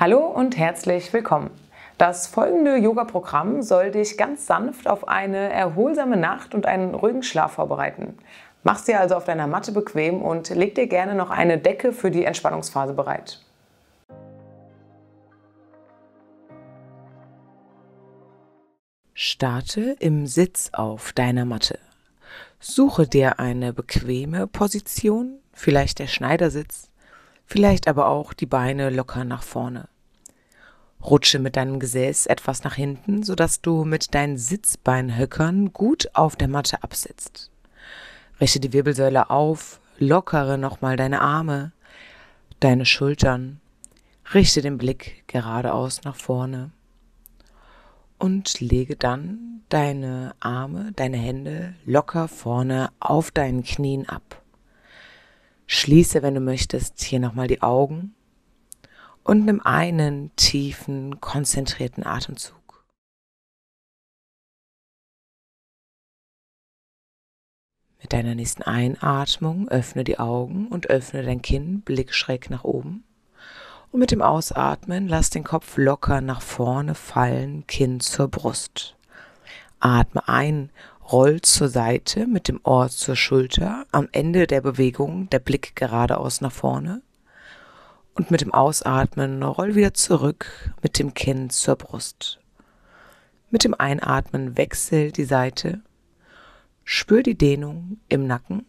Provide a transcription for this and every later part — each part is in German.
Hallo und herzlich willkommen. Das folgende Yoga-Programm soll dich ganz sanft auf eine erholsame Nacht und einen ruhigen Schlaf vorbereiten. Mach's dir also auf deiner Matte bequem und leg dir gerne noch eine Decke für die Entspannungsphase bereit. Starte im Sitz auf deiner Matte. Suche dir eine bequeme Position, vielleicht der Schneidersitz, vielleicht aber auch die Beine locker nach vorne. Rutsche mit deinem Gesäß etwas nach hinten, sodass du mit deinen Sitzbeinhöckern gut auf der Matte absitzt. Richte die Wirbelsäule auf, lockere nochmal deine Arme, deine Schultern, richte den Blick geradeaus nach vorne und lege dann deine Arme, deine Hände locker vorne auf deinen Knien ab. Schließe, wenn du möchtest, hier nochmal die Augen und nimm einen tiefen, konzentrierten Atemzug. Mit deiner nächsten Einatmung öffne die Augen und öffne dein Kinn, Blick schräg nach oben. Und mit dem Ausatmen lass den Kopf locker nach vorne fallen, Kinn zur Brust. Atme ein. Roll zur Seite mit dem Ohr zur Schulter, am Ende der Bewegung der Blick geradeaus nach vorne und mit dem Ausatmen roll wieder zurück mit dem Kinn zur Brust. Mit dem Einatmen wechsel die Seite, spür die Dehnung im Nacken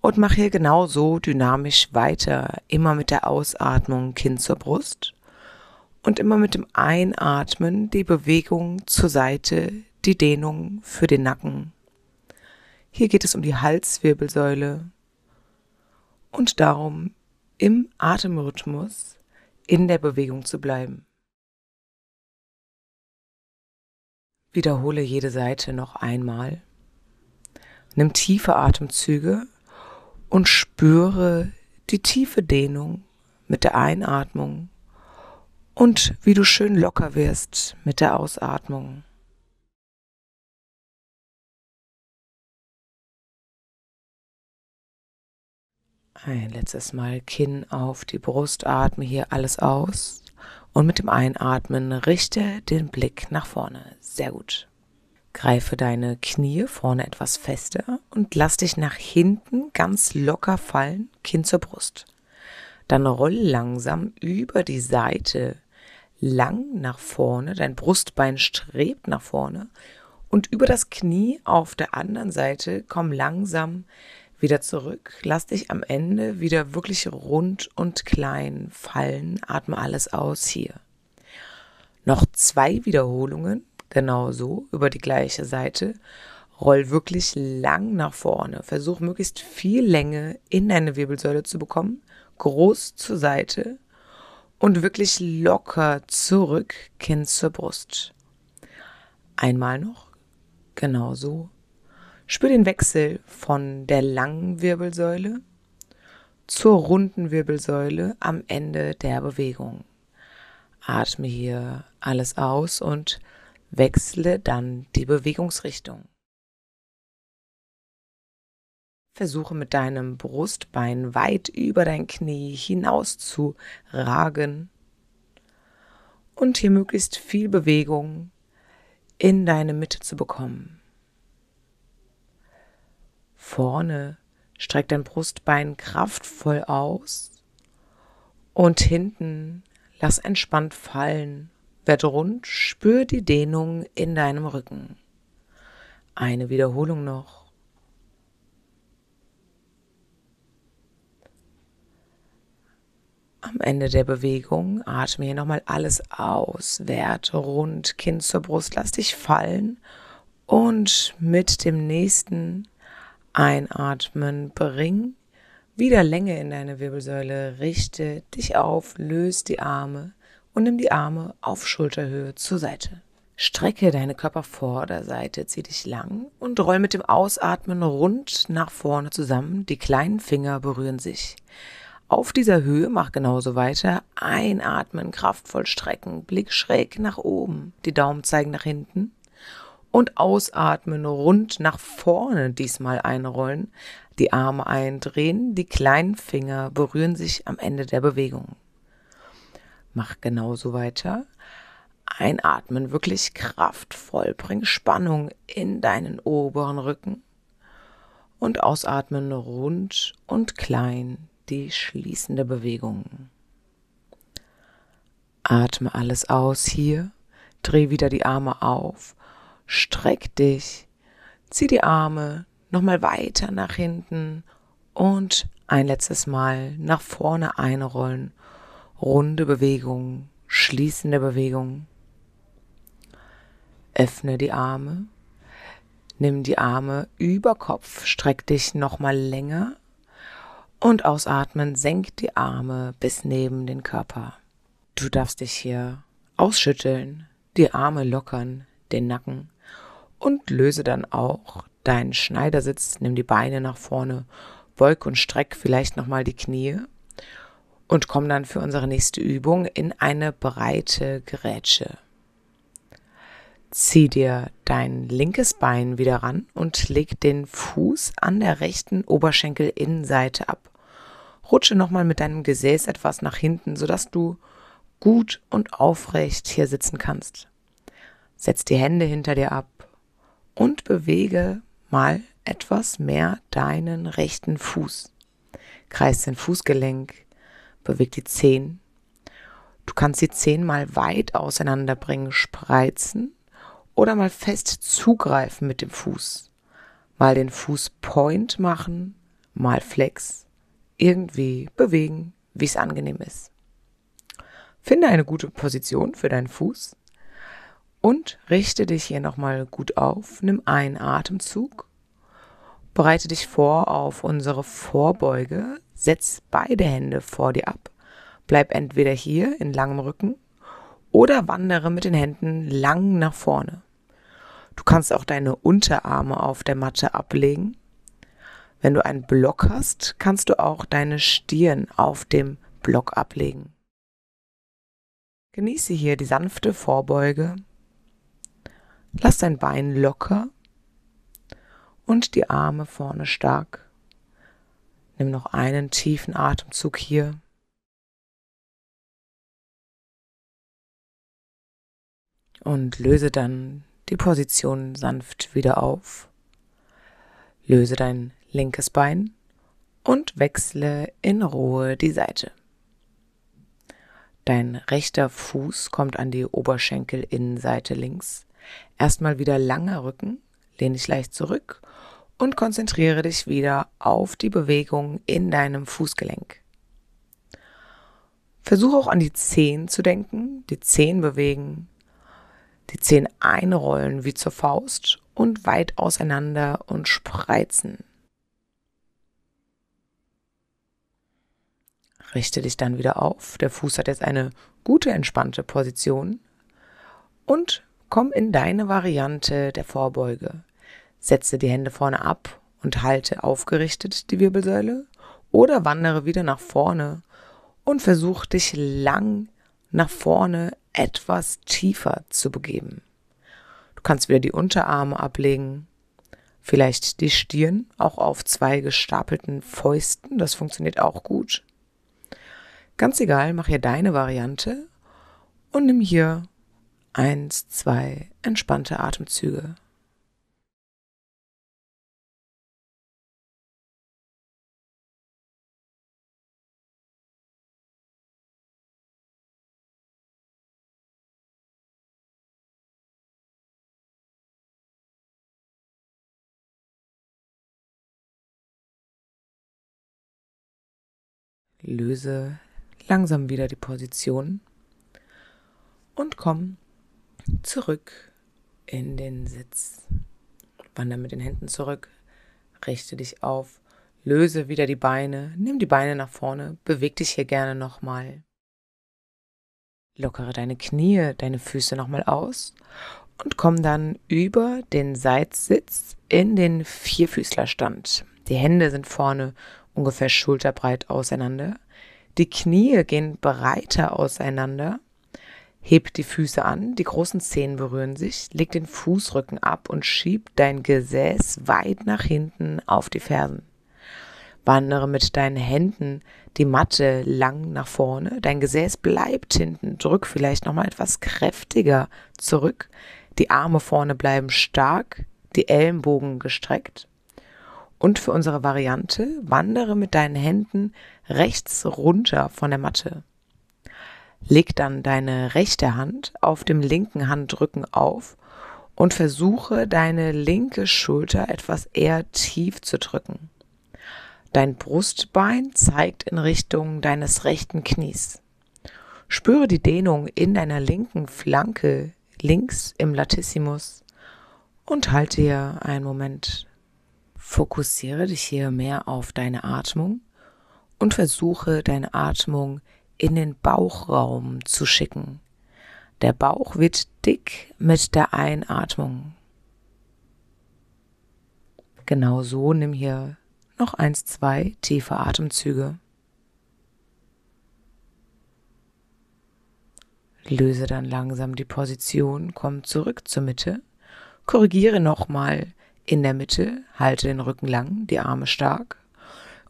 und mach hier genauso dynamisch weiter, immer mit der Ausatmung Kinn zur Brust und immer mit dem Einatmen die Bewegung zur Seite, die Dehnung für den Nacken. Hier geht es um die Halswirbelsäule und darum, im Atemrhythmus in der Bewegung zu bleiben. Wiederhole jede Seite noch einmal. Nimm tiefe Atemzüge und spüre die tiefe Dehnung mit der Einatmung und wie du schön locker wirst mit der Ausatmung. Ein letztes Mal Kinn auf die Brust, atme hier alles aus und mit dem Einatmen richte den Blick nach vorne. Sehr gut. Greife deine Knie vorne etwas fester und lass dich nach hinten ganz locker fallen, Kinn zur Brust. Dann roll langsam über die Seite lang nach vorne, dein Brustbein strebt nach vorne und über das Knie auf der anderen Seite komm langsam wieder zurück, lass dich am Ende wieder wirklich rund und klein fallen, atme alles aus hier. Noch 2 Wiederholungen, genau so, über die gleiche Seite. Roll wirklich lang nach vorne, versuch möglichst viel Länge in deine Wirbelsäule zu bekommen, groß zur Seite und wirklich locker zurück, Kinn zur Brust. Einmal noch, genau so. Spür den Wechsel von der langen Wirbelsäule zur runden Wirbelsäule am Ende der Bewegung. Atme hier alles aus und wechsle dann die Bewegungsrichtung. Versuche mit deinem Brustbein weit über dein Knie hinaus zu ragen und hier möglichst viel Bewegung in deine Mitte zu bekommen. Vorne streck dein Brustbein kraftvoll aus und hinten lass entspannt fallen, werd rund, spür die Dehnung in deinem Rücken. Eine Wiederholung noch. Am Ende der Bewegung atme hier nochmal alles aus, werd rund, Kinn zur Brust, lass dich fallen und mit dem nächsten Einatmen, bring wieder Länge in deine Wirbelsäule, richte dich auf, löse die Arme und nimm die Arme auf Schulterhöhe zur Seite. Strecke deine Körpervorderseite, zieh dich lang und roll mit dem Ausatmen rund nach vorne zusammen, die kleinen Finger berühren sich. Auf dieser Höhe mach genauso weiter, einatmen, kraftvoll strecken, Blick schräg nach oben, die Daumen zeigen nach hinten. Und ausatmen, rund nach vorne diesmal einrollen, die Arme eindrehen, die kleinen Finger berühren sich am Ende der Bewegung. Mach genauso weiter. Einatmen, wirklich kraftvoll. Bring Spannung in deinen oberen Rücken. Und ausatmen, rund und klein, die schließende Bewegung. Atme alles aus hier. Dreh wieder die Arme auf. Streck dich. Zieh die Arme nochmal weiter nach hinten. Und ein letztes Mal nach vorne einrollen. Runde Bewegung, schließende Bewegung. Öffne die Arme. Nimm die Arme über Kopf, streck dich nochmal länger und ausatmen, senk die Arme bis neben den Körper. Du darfst dich hier ausschütteln, die Arme lockern, den Nacken und löse dann auch deinen Schneidersitz, nimm die Beine nach vorne, beug und streck vielleicht nochmal die Knie und komm dann für unsere nächste Übung in eine breite Grätsche. Zieh dir dein linkes Bein wieder ran und leg den Fuß an der rechten Oberschenkelinnenseite ab. Rutsche nochmal mit deinem Gesäß etwas nach hinten, sodass du gut und aufrecht hier sitzen kannst. Setz die Hände hinter dir ab und bewege mal etwas mehr deinen rechten Fuß. Kreis den Fußgelenk, beweg die Zehen. Du kannst die Zehen mal weit auseinanderbringen, spreizen. Oder mal fest zugreifen mit dem Fuß. Mal den Fuß point machen, mal flex. Irgendwie bewegen, wie es angenehm ist. Finde eine gute Position für deinen Fuß und richte dich hier nochmal gut auf. Nimm einen Atemzug. Bereite dich vor auf unsere Vorbeuge. Setz beide Hände vor dir ab. Bleib entweder hier in langem Rücken oder wandere mit den Händen lang nach vorne. Du kannst auch deine Unterarme auf der Matte ablegen. Wenn du einen Block hast, kannst du auch deine Stirn auf dem Block ablegen. Genieße hier die sanfte Vorbeuge. Lass dein Bein locker und die Arme vorne stark. Nimm noch einen tiefen Atemzug hier. Und löse dann die Position sanft wieder auf. Löse dein linkes Bein und wechsle in Ruhe die Seite. Dein rechter Fuß kommt an die Oberschenkelinnenseite links. Erstmal wieder langer Rücken, lehn dich leicht zurück und konzentriere dich wieder auf die Bewegung in deinem Fußgelenk. Versuche auch an die Zehen zu denken, die Zehen bewegen. Die Zehen einrollen wie zur Faust und weit auseinander und spreizen. Richte dich dann wieder auf. Der Fuß hat jetzt eine gute, entspannte Position. Und komm in deine Variante der Vorbeuge. Setze die Hände vorne ab und halte aufgerichtet die Wirbelsäule oder wandere wieder nach vorne und versuch dich lang nach vorne etwas tiefer zu begeben. Du kannst wieder die Unterarme ablegen, vielleicht die Stirn auch auf zwei gestapelten Fäusten, das funktioniert auch gut. Ganz egal, mach hier deine Variante und nimm hier 1, 2 entspannte Atemzüge. Löse langsam wieder die Position und komm zurück in den Sitz. Wander mit den Händen zurück, richte dich auf, löse wieder die Beine, nimm die Beine nach vorne, beweg dich hier gerne nochmal. Lockere deine Knie, deine Füße nochmal aus und komm dann über den Seitsitz in den Vierfüßlerstand. Die Hände sind vorne ungefähr schulterbreit auseinander. Die Knie gehen breiter auseinander. Heb die Füße an, die großen Zehen berühren sich. Leg den Fußrücken ab und schieb dein Gesäß weit nach hinten auf die Fersen. Wandere mit deinen Händen die Matte lang nach vorne. Dein Gesäß bleibt hinten. Drück vielleicht nochmal etwas kräftiger zurück. Die Arme vorne bleiben stark, die Ellenbogen gestreckt. Und für unsere Variante, wandere mit deinen Händen rechts runter von der Matte. Leg dann deine rechte Hand auf dem linken Handrücken auf und versuche, deine linke Schulter etwas eher tief zu drücken. Dein Brustbein zeigt in Richtung deines rechten Knies. Spüre die Dehnung in deiner linken Flanke links im Latissimus und halte hier einen Moment. Fokussiere dich hier mehr auf deine Atmung und versuche, deine Atmung in den Bauchraum zu schicken. Der Bauch wird dick mit der Einatmung. Genau so nimm hier noch 1, 2 tiefe Atemzüge. Löse dann langsam die Position, komm zurück zur Mitte, korrigiere nochmal in der Mitte, halte den Rücken lang, die Arme stark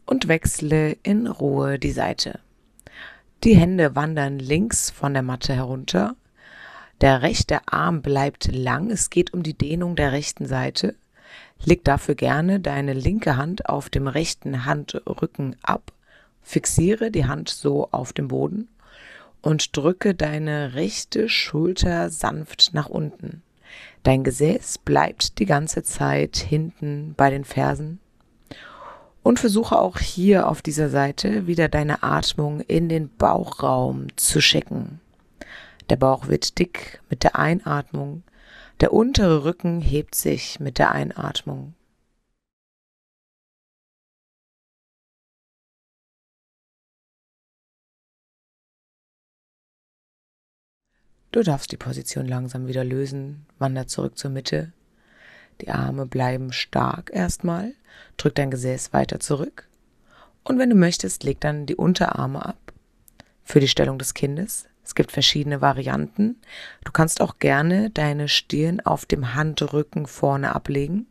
und wechsle in Ruhe die Seite. Die Hände wandern links von der Matte herunter, der rechte Arm bleibt lang, es geht um die Dehnung der rechten Seite. Leg dafür gerne deine linke Hand auf dem rechten Handrücken ab, fixiere die Hand so auf dem Boden und drücke deine rechte Schulter sanft nach unten. Dein Gesäß bleibt die ganze Zeit hinten bei den Fersen und versuche auch hier auf dieser Seite wieder deine Atmung in den Bauchraum zu schicken. Der Bauch wird dick mit der Einatmung, der untere Rücken hebt sich mit der Einatmung. Du darfst die Position langsam wieder lösen, wander zurück zur Mitte. Die Arme bleiben stark erstmal, drück dein Gesäß weiter zurück und wenn du möchtest, leg dann die Unterarme ab für die Stellung des Kindes. Es gibt verschiedene Varianten. Du kannst auch gerne deine Stirn auf dem Handrücken vorne ablegen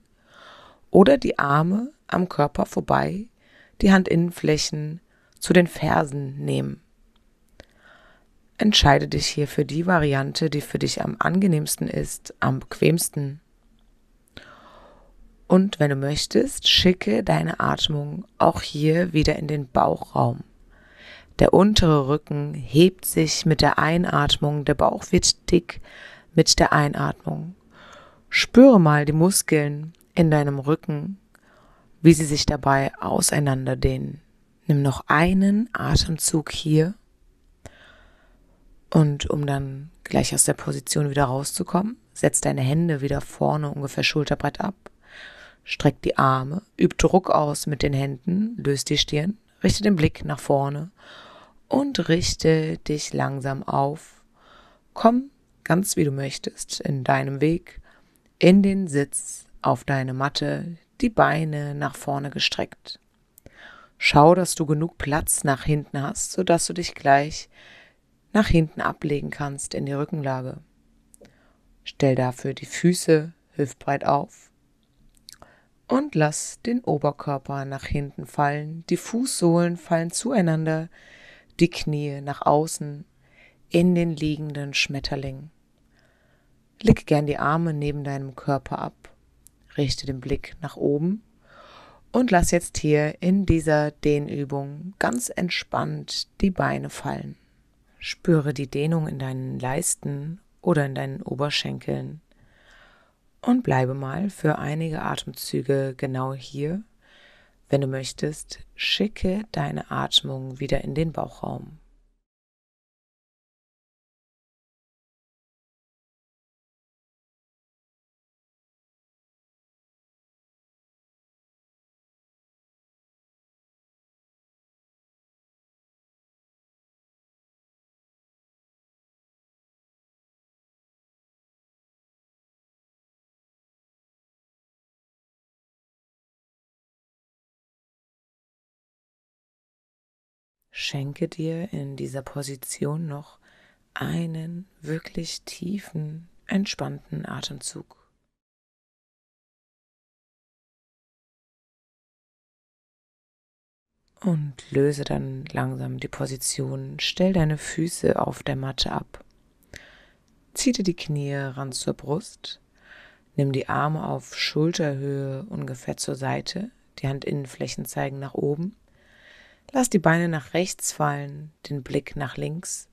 oder die Arme am Körper vorbei, die Handinnenflächen zu den Fersen nehmen. Entscheide dich hier für die Variante, die für dich am angenehmsten ist, am bequemsten. Und wenn du möchtest, schicke deine Atmung auch hier wieder in den Bauchraum. Der untere Rücken hebt sich mit der Einatmung, der Bauch wird dick mit der Einatmung. Spüre mal die Muskeln in deinem Rücken, wie sie sich dabei auseinanderdehnen. Nimm noch einen Atemzug hier und um dann gleich aus der Position wieder rauszukommen, setz deine Hände wieder vorne ungefähr schulterbreit ab, streck die Arme, üb Druck aus mit den Händen, löst die Stirn, richte den Blick nach vorne und richte dich langsam auf. Komm, ganz wie du möchtest, in deinem Weg, in den Sitz, auf deine Matte, die Beine nach vorne gestreckt. Schau, dass du genug Platz nach hinten hast, sodass du dich gleich nach hinten ablegen kannst in die Rückenlage. Stell dafür die Füße hüftbreit auf. Und lass den Oberkörper nach hinten fallen, die Fußsohlen fallen zueinander, die Knie nach außen in den liegenden Schmetterling. Leg gern die Arme neben deinem Körper ab, richte den Blick nach oben und lass jetzt hier in dieser Dehnübung ganz entspannt die Beine fallen. Spüre die Dehnung in deinen Leisten oder in deinen Oberschenkeln. Und bleibe mal für einige Atemzüge genau hier. Wenn du möchtest, schicke deine Atmung wieder in den Bauchraum. Schenke dir in dieser Position noch einen wirklich tiefen, entspannten Atemzug. Und löse dann langsam die Position. Stell deine Füße auf der Matte ab. Zieh dir die Knie ran zur Brust. Nimm die Arme auf Schulterhöhe ungefähr zur Seite. Die Handinnenflächen zeigen nach oben. Lass die Beine nach rechts fallen, den Blick nach links.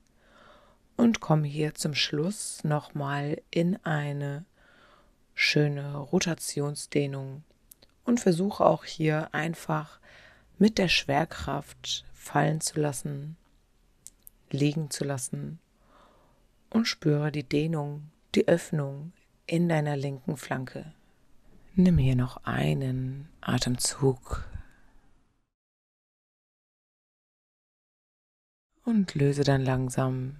Und komm hier zum Schluss nochmal in eine schöne Rotationsdehnung. Und versuche auch hier einfach mit der Schwerkraft fallen zu lassen, liegen zu lassen und spüre die Dehnung, die Öffnung in deiner linken Flanke. Nimm hier noch einen Atemzug und löse dann langsam.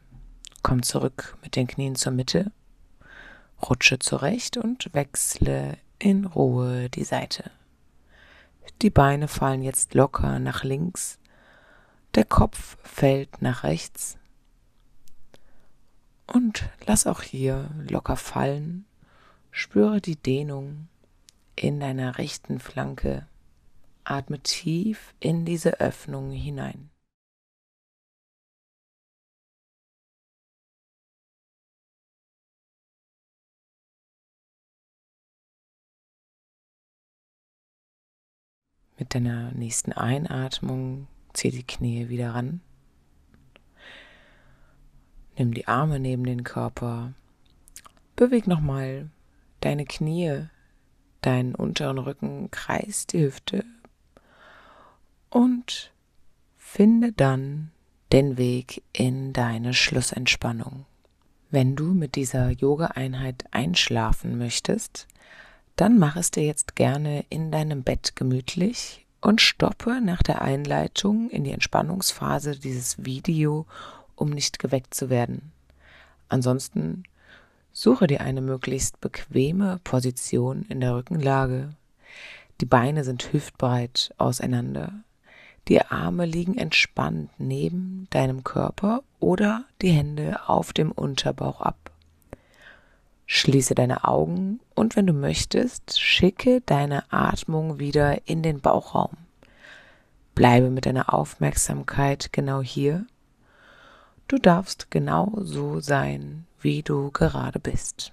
Komm zurück mit den Knien zur Mitte, rutsche zurecht und wechsle in Ruhe die Seite. Die Beine fallen jetzt locker nach links, der Kopf fällt nach rechts und lass auch hier locker fallen, spüre die Dehnung in deiner rechten Flanke, atme tief in diese Öffnung hinein. Mit deiner nächsten Einatmung zieh die Knie wieder ran. Nimm die Arme neben den Körper. Beweg nochmal deine Knie, deinen unteren Rücken, kreis die Hüfte und finde dann den Weg in deine Schlussentspannung. Wenn du mit dieser Yoga-Einheit einschlafen möchtest, dann mach es dir jetzt gerne in deinem Bett gemütlich und stoppe nach der Einleitung in die Entspannungsphase dieses Video, um nicht geweckt zu werden. Ansonsten suche dir eine möglichst bequeme Position in der Rückenlage. Die Beine sind hüftbreit auseinander. Die Arme liegen entspannt neben deinem Körper oder die Hände auf dem Unterbauch ab. Schließe deine Augen und wenn du möchtest, schicke deine Atmung wieder in den Bauchraum. Bleibe mit deiner Aufmerksamkeit genau hier. Du darfst genau so sein, wie du gerade bist.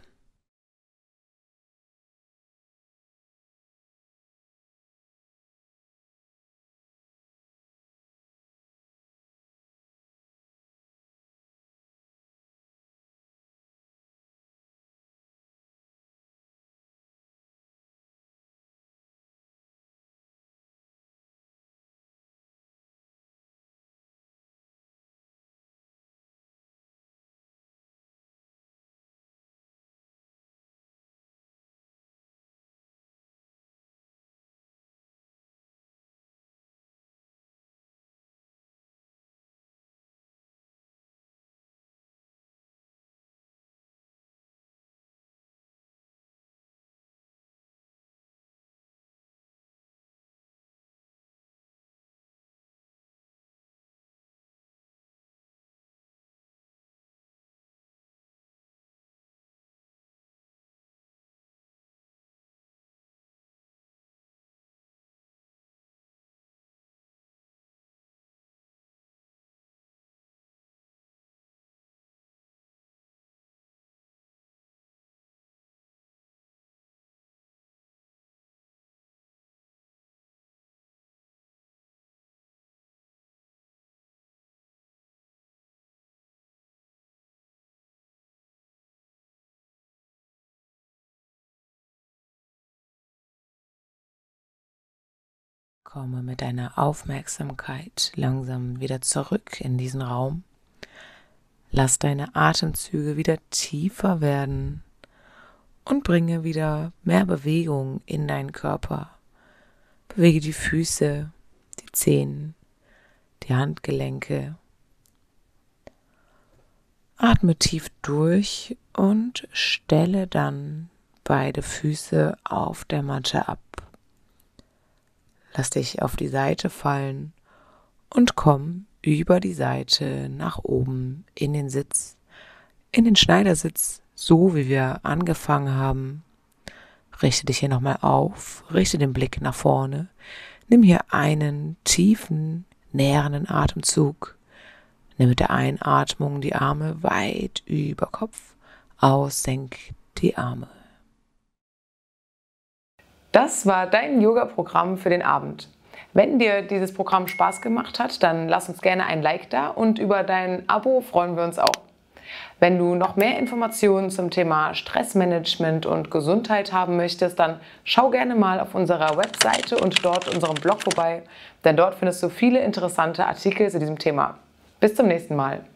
Komme mit deiner Aufmerksamkeit langsam wieder zurück in diesen Raum. Lass deine Atemzüge wieder tiefer werden und bringe wieder mehr Bewegung in deinen Körper. Bewege die Füße, die Zehen, die Handgelenke. Atme tief durch und stelle dann beide Füße auf der Matte ab. Lass dich auf die Seite fallen und komm über die Seite nach oben in den Sitz, in den Schneidersitz, so wie wir angefangen haben. Richte dich hier nochmal auf, richte den Blick nach vorne, Nimm hier einen tiefen, nährenden Atemzug. Nimm mit der Einatmung die Arme weit über Kopf, aussenk die Arme. Das war dein Yoga-Programm für den Abend. Wenn dir dieses Programm Spaß gemacht hat, dann lass uns gerne ein Like da und über dein Abo freuen wir uns auch. Wenn du noch mehr Informationen zum Thema Stressmanagement und Gesundheit haben möchtest, dann schau gerne mal auf unserer Webseite und dort unserem Blog vorbei, denn dort findest du viele interessante Artikel zu diesem Thema. Bis zum nächsten Mal.